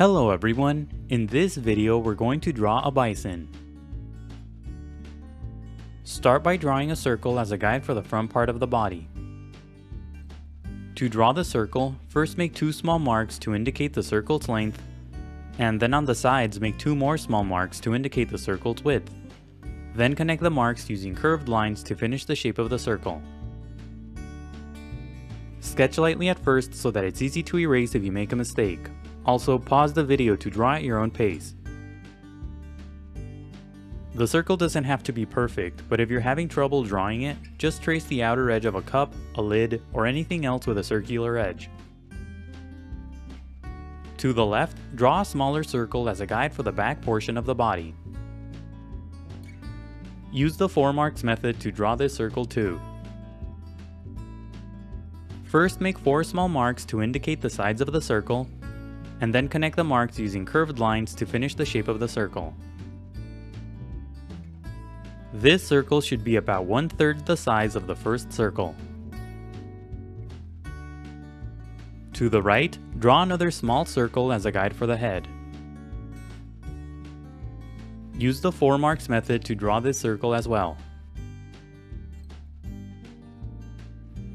Hello everyone! In this video we're going to draw a bison. Start by drawing a circle as a guide for the front part of the body. To draw the circle, first make two small marks to indicate the circle's length, and then on the sides make two more small marks to indicate the circle's width. Then connect the marks using curved lines to finish the shape of the circle. Sketch lightly at first so that it's easy to erase if you make a mistake. Also, pause the video to draw at your own pace. The circle doesn't have to be perfect, but if you're having trouble drawing it, just trace the outer edge of a cup, a lid, or anything else with a circular edge. To the left, draw a smaller circle as a guide for the back portion of the body. Use the four marks method to draw this circle too. First, make four small marks to indicate the sides of the circle, and then connect the marks using curved lines to finish the shape of the circle. This circle should be about 1/3 the size of the first circle. To the right, draw another small circle as a guide for the head. Use the four marks method to draw this circle as well.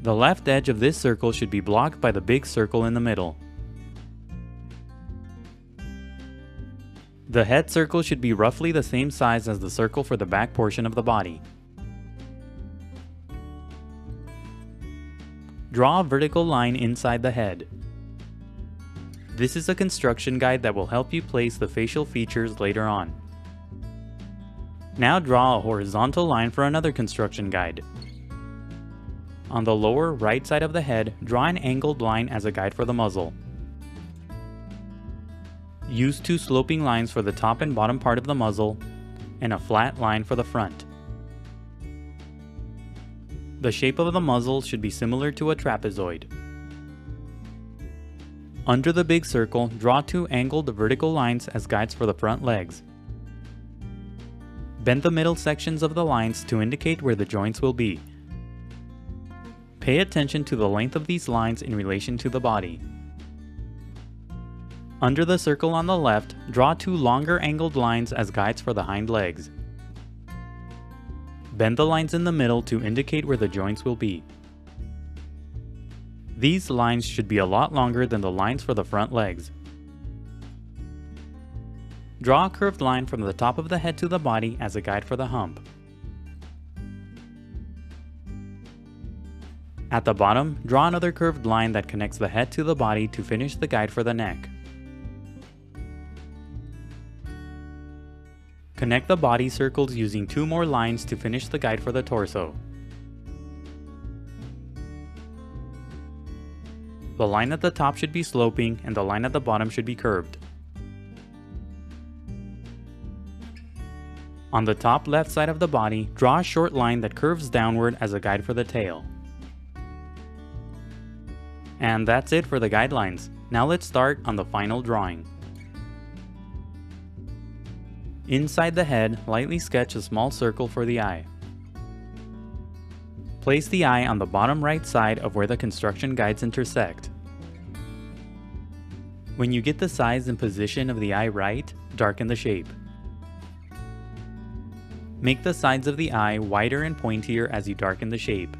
The left edge of this circle should be blocked by the big circle in the middle. The head circle should be roughly the same size as the circle for the back portion of the body. Draw a vertical line inside the head. This is a construction guide that will help you place the facial features later on. Now draw a horizontal line for another construction guide. On the lower right side of the head, draw an angled line as a guide for the muzzle. Use two sloping lines for the top and bottom part of the muzzle, and a flat line for the front. The shape of the muzzle should be similar to a trapezoid. Under the big circle, draw two angled vertical lines as guides for the front legs. Bend the middle sections of the lines to indicate where the joints will be. Pay attention to the length of these lines in relation to the body. Under the circle on the left, draw two longer angled lines as guides for the hind legs. Bend the lines in the middle to indicate where the joints will be. These lines should be a lot longer than the lines for the front legs. Draw a curved line from the top of the head to the body as a guide for the hump. At the bottom, draw another curved line that connects the head to the body to finish the guide for the neck. Connect the body circles using two more lines to finish the guide for the torso. The line at the top should be sloping and the line at the bottom should be curved. On the top left side of the body, draw a short line that curves downward as a guide for the tail. And that's it for the guidelines. Now let's start on the final drawing. Inside the head, lightly sketch a small circle for the eye. Place the eye on the bottom right side of where the construction guides intersect. When you get the size and position of the eye right, darken the shape. Make the sides of the eye wider and pointier as you darken the shape.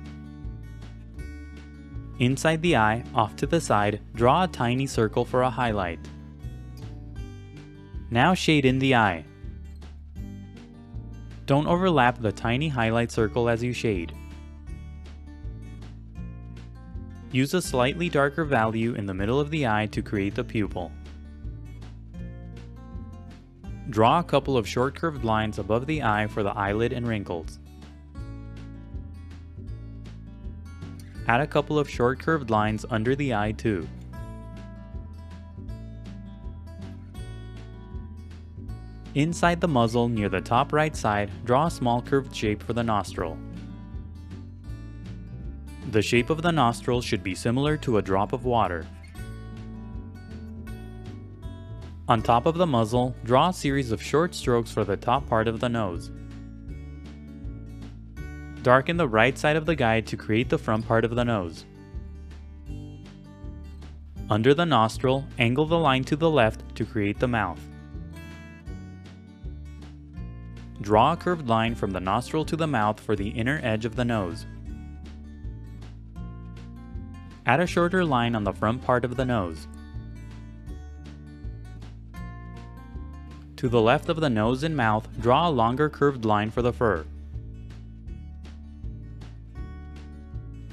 Inside the eye, off to the side, draw a tiny circle for a highlight. Now shade in the eye. Don't overlap the tiny highlight circle as you shade. Use a slightly darker value in the middle of the eye to create the pupil. Draw a couple of short curved lines above the eye for the eyelid and wrinkles. Add a couple of short curved lines under the eye too. Inside the muzzle, near the top right side, draw a small curved shape for the nostril. The shape of the nostril should be similar to a drop of water. On top of the muzzle, draw a series of short strokes for the top part of the nose. Darken the right side of the guide to create the front part of the nose. Under the nostril, angle the line to the left to create the mouth. Draw a curved line from the nostril to the mouth for the inner edge of the nose. Add a shorter line on the front part of the nose. To the left of the nose and mouth, draw a longer curved line for the fur.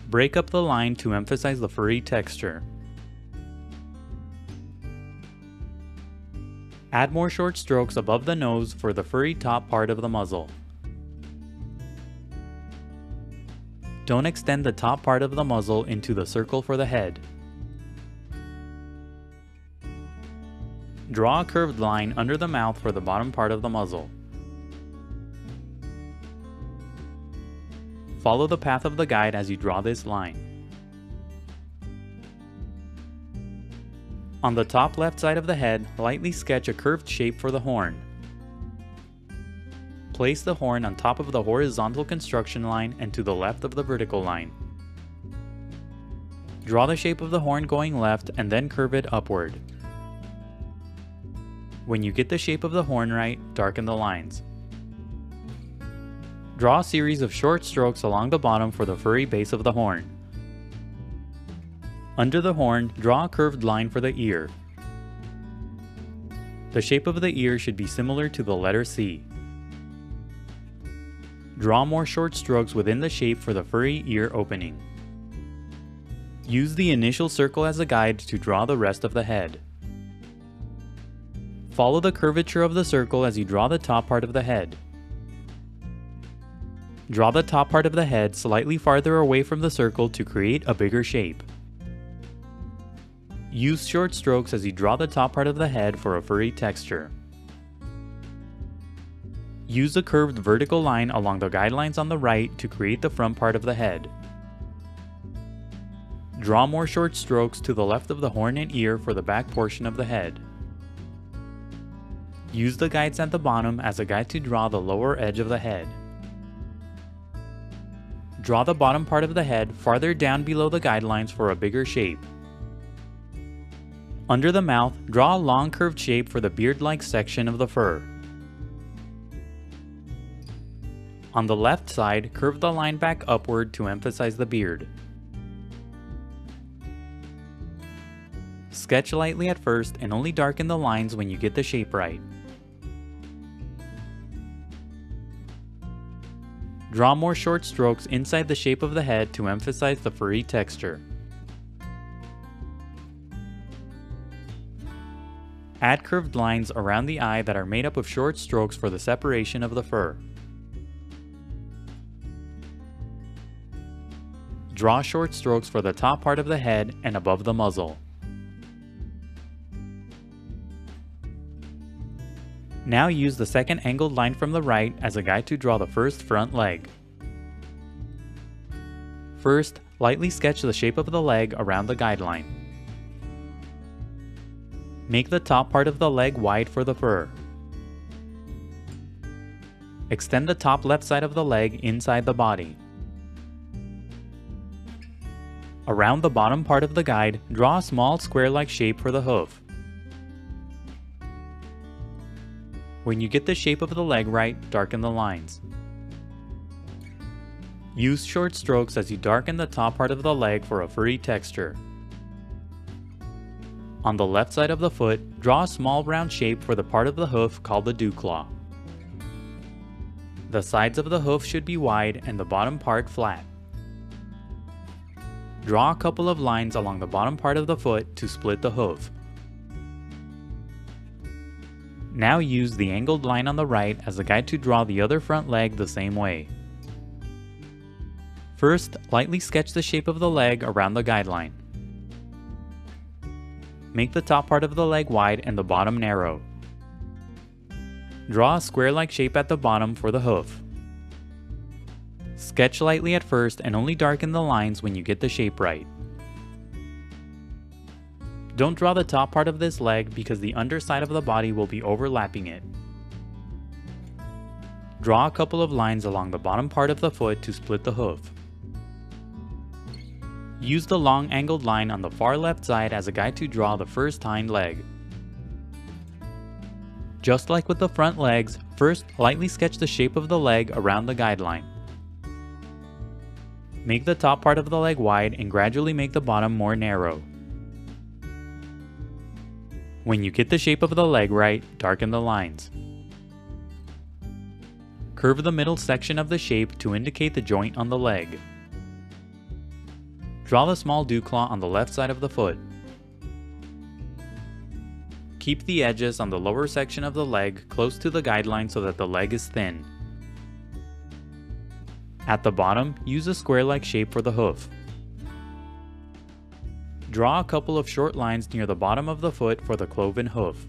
Break up the line to emphasize the furry texture. Add more short strokes above the nose for the furry top part of the muzzle. Don't extend the top part of the muzzle into the circle for the head. Draw a curved line under the mouth for the bottom part of the muzzle. Follow the path of the guide as you draw this line. On the top left side of the head, lightly sketch a curved shape for the horn. Place the horn on top of the horizontal construction line and to the left of the vertical line. Draw the shape of the horn going left and then curve it upward. When you get the shape of the horn right, darken the lines. Draw a series of short strokes along the bottom for the furry base of the horn. Under the horn, draw a curved line for the ear. The shape of the ear should be similar to the letter C. Draw more short strokes within the shape for the furry ear opening. Use the initial circle as a guide to draw the rest of the head. Follow the curvature of the circle as you draw the top part of the head. Draw the top part of the head slightly farther away from the circle to create a bigger shape. Use short strokes as you draw the top part of the head for a furry texture. Use a curved vertical line along the guidelines on the right to create the front part of the head. Draw more short strokes to the left of the horn and ear for the back portion of the head. Use the guides at the bottom as a guide to draw the lower edge of the head. Draw the bottom part of the head farther down below the guidelines for a bigger shape. Under the mouth, draw a long curved shape for the beard-like section of the fur. On the left side, curve the line back upward to emphasize the beard. Sketch lightly at first and only darken the lines when you get the shape right. Draw more short strokes inside the shape of the head to emphasize the furry texture. Add curved lines around the eye that are made up of short strokes for the separation of the fur. Draw short strokes for the top part of the head and above the muzzle. Now use the second angled line from the right as a guide to draw the first front leg. First, lightly sketch the shape of the leg around the guideline. Make the top part of the leg wide for the fur. Extend the top left side of the leg inside the body. Around the bottom part of the guide, draw a small square-like shape for the hoof. When you get the shape of the leg right, darken the lines. Use short strokes as you darken the top part of the leg for a furry texture. On the left side of the foot, draw a small round shape for the part of the hoof called the dew claw. The sides of the hoof should be wide and the bottom part flat. Draw a couple of lines along the bottom part of the foot to split the hoof. Now use the angled line on the right as a guide to draw the other front leg the same way. First, lightly sketch the shape of the leg around the guideline. Make the top part of the leg wide and the bottom narrow. Draw a square-like shape at the bottom for the hoof. Sketch lightly at first and only darken the lines when you get the shape right. Don't draw the top part of this leg because the underside of the body will be overlapping it. Draw a couple of lines along the bottom part of the foot to split the hoof. Use the long angled line on the far left side as a guide to draw the first hind leg. Just like with the front legs, first lightly sketch the shape of the leg around the guideline. Make the top part of the leg wide and gradually make the bottom more narrow. When you get the shape of the leg right, darken the lines. Curve the middle section of the shape to indicate the joint on the leg. Draw the small dew claw on the left side of the foot. Keep the edges on the lower section of the leg close to the guideline so that the leg is thin. At the bottom, use a square-like shape for the hoof. Draw a couple of short lines near the bottom of the foot for the cloven hoof.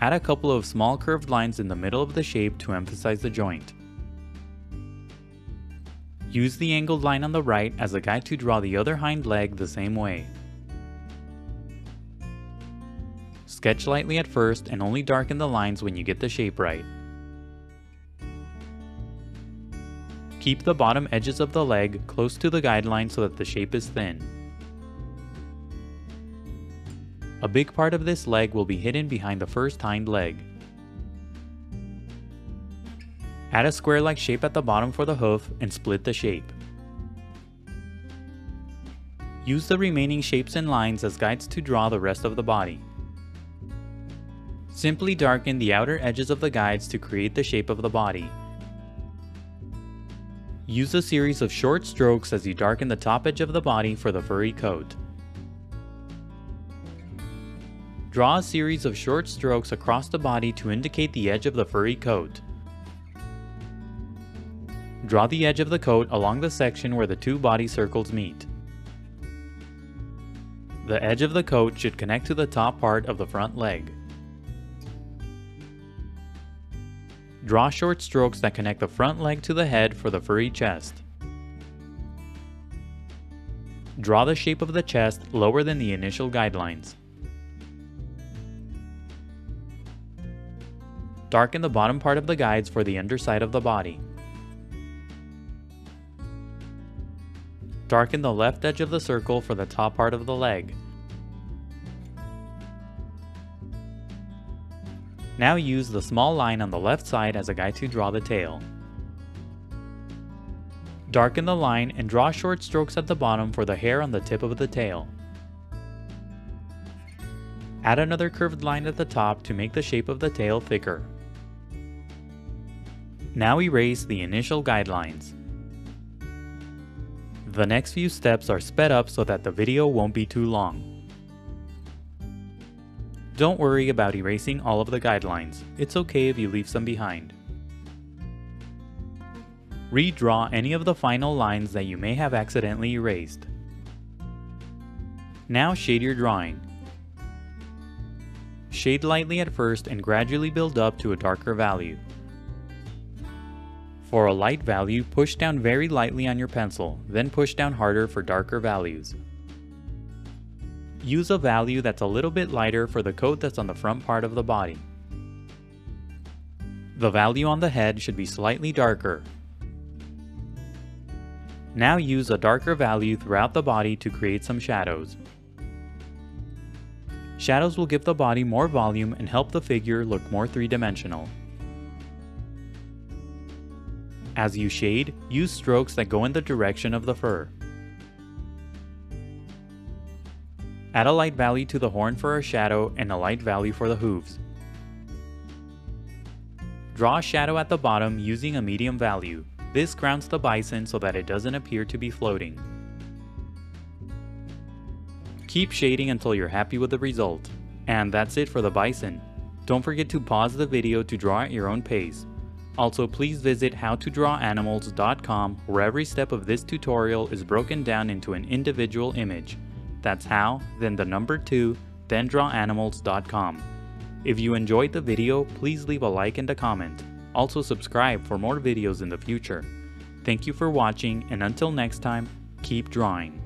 Add a couple of small curved lines in the middle of the shape to emphasize the joint. Use the angled line on the right as a guide to draw the other hind leg the same way. Sketch lightly at first and only darken the lines when you get the shape right. Keep the bottom edges of the leg close to the guideline so that the shape is thin. A big part of this leg will be hidden behind the first hind leg. Add a square-like shape at the bottom for the hoof and split the shape. Use the remaining shapes and lines as guides to draw the rest of the body. Simply darken the outer edges of the guides to create the shape of the body. Use a series of short strokes as you darken the top edge of the body for the furry coat. Draw a series of short strokes across the body to indicate the edge of the furry coat. Draw the edge of the coat along the section where the two body circles meet. The edge of the coat should connect to the top part of the front leg. Draw short strokes that connect the front leg to the head for the furry chest. Draw the shape of the chest lower than the initial guidelines. Darken the bottom part of the guides for the underside of the body. Darken the left edge of the circle for the top part of the leg. Now use the small line on the left side as a guide to draw the tail. Darken the line and draw short strokes at the bottom for the hair on the tip of the tail. Add another curved line at the top to make the shape of the tail thicker. Now erase the initial guidelines. The next few steps are sped up so that the video won't be too long. Don't worry about erasing all of the guidelines. It's okay if you leave some behind. Redraw any of the final lines that you may have accidentally erased. Now shade your drawing. Shade lightly at first and gradually build up to a darker value. For a light value, push down very lightly on your pencil, then push down harder for darker values. Use a value that's a little bit lighter for the coat that's on the front part of the body. The value on the head should be slightly darker. Now use a darker value throughout the body to create some shadows. Shadows will give the body more volume and help the figure look more three-dimensional. As you shade, use strokes that go in the direction of the fur. Add a light value to the horn for a shadow and a light value for the hooves. Draw a shadow at the bottom using a medium value. This grounds the bison so that it doesn't appear to be floating. Keep shading until you're happy with the result. And that's it for the bison. Don't forget to pause the video to draw at your own pace. Also, please visit HowToDrawAnimals.com where every step of this tutorial is broken down into an individual image. That's how, then the number 2, then drawanimals.com. If you enjoyed the video, please leave a like and a comment. Also subscribe for more videos in the future. Thank you for watching, and until next time, keep drawing.